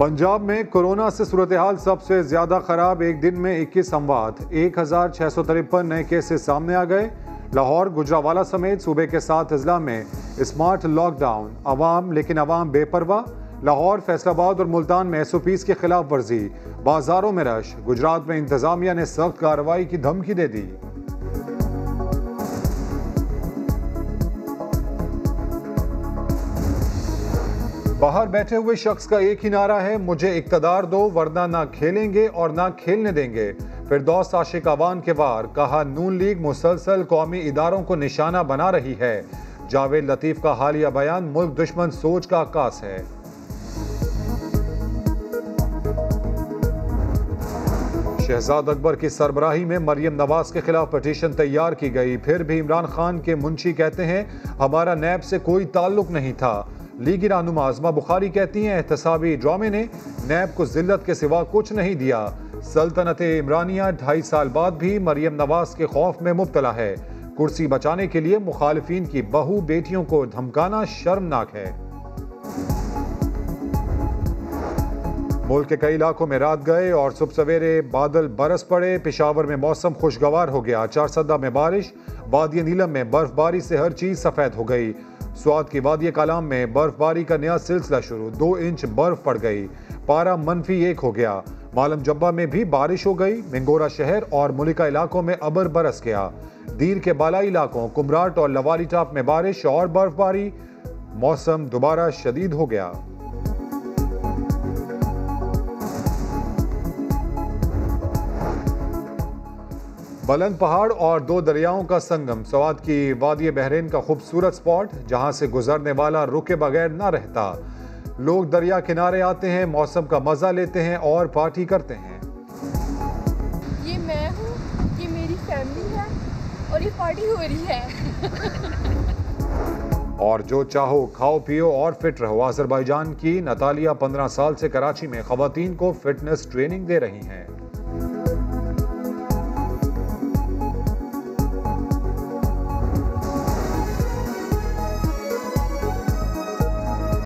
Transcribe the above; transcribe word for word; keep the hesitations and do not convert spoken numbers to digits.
पंजाब में कोरोना से सूरत हाल सबसे ज्यादा खराब, एक दिन में इक्कीस अमवात, एक हजार छह सौ तिरपन नए केसेस सामने आ गए। लाहौर, गुजरावाला समेत सूबे के सात अजला में स्मार्ट लॉकडाउन, अवाम लेकिन अवाम बेपरवाह। लाहौर, फैसलाबाद और मुल्तान में एस ओ पीज की खिलाफ वर्जी, बाजारों में रश। गुजरात में इंतजामिया ने सख्त कार्रवाई की धमकी दे दी। बाहर बैठे हुए शख्स का एक ही नारा है, मुझे इक्तदार दो वरना ना खेलेंगे और ना खेलने देंगे। फिरदौस आशिक अवान के वार, कहा नून लीग मुसलसल कौमी इदारों को निशाना बना रही है। जावेद लतीफ का हालिया बयान, मुल्क दुश्मन सोच का आकाश है। शहजाद अकबर की सरबराही में मरियम नवाज के खिलाफ पटिशन तैयार की गई, फिर भी इमरान खान के मुंशी कहते हैं हमारा नैब से कोई ताल्लुक नहीं था। लीगी रहनुमा आज़मा बुखारी कहती हैं एहतसाबी ड्रामे ने नैब को जिल्लत के सिवा कुछ नहीं दिया। सल्तनत इमरानिया ढाई साल बाद भी मरियम नवाज के खौफ में मुबतला है। कुर्सी बचाने के लिए मुखालफीन की बहू बेटियों को धमकाना शर्मनाक है। मुल्क के कई इलाकों में रात गए और सुबह सवेरे बादल बरस पड़े। पेशावर में मौसम खुशगवार हो गया, चारसद्दा में बारिश, वादी नीलम में बर्फबारी से हर चीज़ सफ़ेद हो गई। स्वात की वादी कलाम में बर्फबारी का नया सिलसिला शुरू, दो इंच बर्फ पड़ गई, पारा मनफी एक हो गया। मालम जब्बा में भी बारिश हो गई। मिंगोरा शहर और मुलिका इलाकों में अबर बरस गया। दीर के बालाई इलाकों कुमराट और लोवारी टॉप में बारिश और बर्फबारी, मौसम दोबारा शदीद हो गया। बुलंद पहाड़ और दो दरियाओं का संगम, स्वात की वादी बहरीन का खूबसूरत स्पॉट, जहां से गुजरने वाला रुके बगैर ना रहता। लोग दरिया किनारे आते हैं, मौसम का मजा लेते हैं और पार्टी करते हैं। ये मैं हूँ, ये मेरी फैमिली है और ये पार्टी हो रही है। और जो चाहो खाओ पियो और फिट रहो। अजरबैजान की नतालिया पंद्रह साल से कराची में खवातीन को फिटनेस ट्रेनिंग दे रही हैं।